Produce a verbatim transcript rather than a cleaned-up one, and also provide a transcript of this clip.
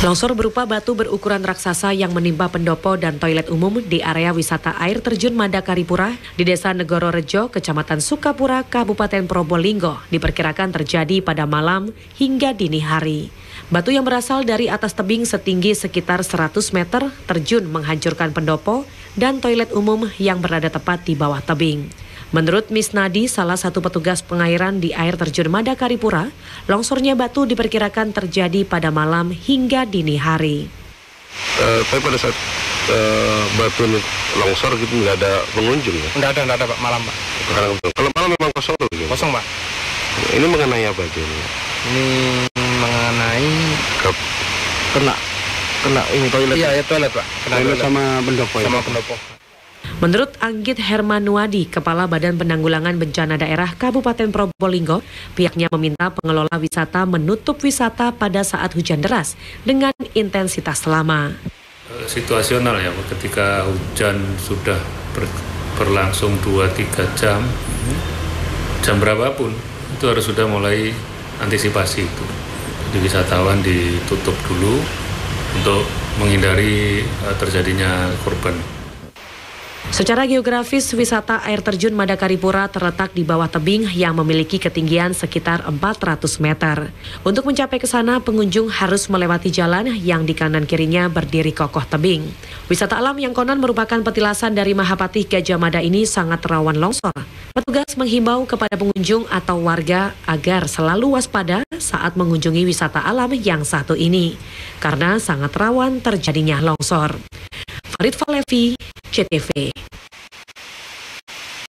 Longsor berupa batu berukuran raksasa yang menimpa pendopo dan toilet umum di area wisata air terjun Madakaripura di Desa Negororejo, Kecamatan Sukapura, Kabupaten Probolinggo diperkirakan terjadi pada malam hingga dini hari. Batu yang berasal dari atas tebing setinggi sekitar seratus meter terjun menghancurkan pendopo dan toilet umum yang berada tepat di bawah tebing. Menurut Ms Nadi, salah satu petugas pengairan di air terjun Madakaripura, longsornya batu diperkirakan terjadi pada malam hingga dini hari. Uh, tapi pada saat uh, batu longsor gitu nggak ada pengunjung ya? Nggak ada, nggak ada Pak, malam Pak. Kalau, kalau malam memang kosong tuh? Gitu. Kosong Pak. Ini mengenai apa itu? Ini mengenai Kep. kena, kena ini toilet. Iya, ya, toilet Pak. Kena toilet sama pendopo. Sama pendopo. Menurut Anggit Hermanuadi, Kepala Badan Penanggulangan Bencana Daerah Kabupaten Probolinggo, pihaknya meminta pengelola wisata menutup wisata pada saat hujan deras dengan intensitas lama. Situasional ya, ketika hujan sudah ber, berlangsung dua tiga jam, jam berapapun, itu harus sudah mulai antisipasi itu. Jadi wisatawan ditutup dulu untuk menghindari terjadinya korban. Secara geografis, wisata air terjun Madakaripura terletak di bawah tebing yang memiliki ketinggian sekitar empat ratus meter. Untuk mencapai ke sana, pengunjung harus melewati jalan yang di kanan kirinya berdiri kokoh tebing. Wisata alam yang konon merupakan petilasan dari Mahapatih Gajah Mada ini sangat rawan longsor. Petugas menghimbau kepada pengunjung atau warga agar selalu waspada saat mengunjungi wisata alam yang satu ini, karena sangat rawan terjadinya longsor. Farid Falevi, C T V.